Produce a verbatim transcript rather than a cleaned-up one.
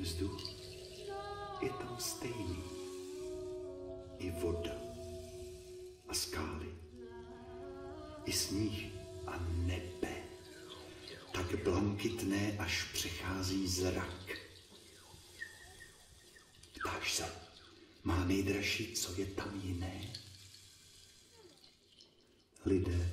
vzduch je tam stejný. I voda, a skály, i sníh a nebe. Tak blankitné, až přechází zrak. Ptáš se, má nejdražší, co je tam jiné? Lidé.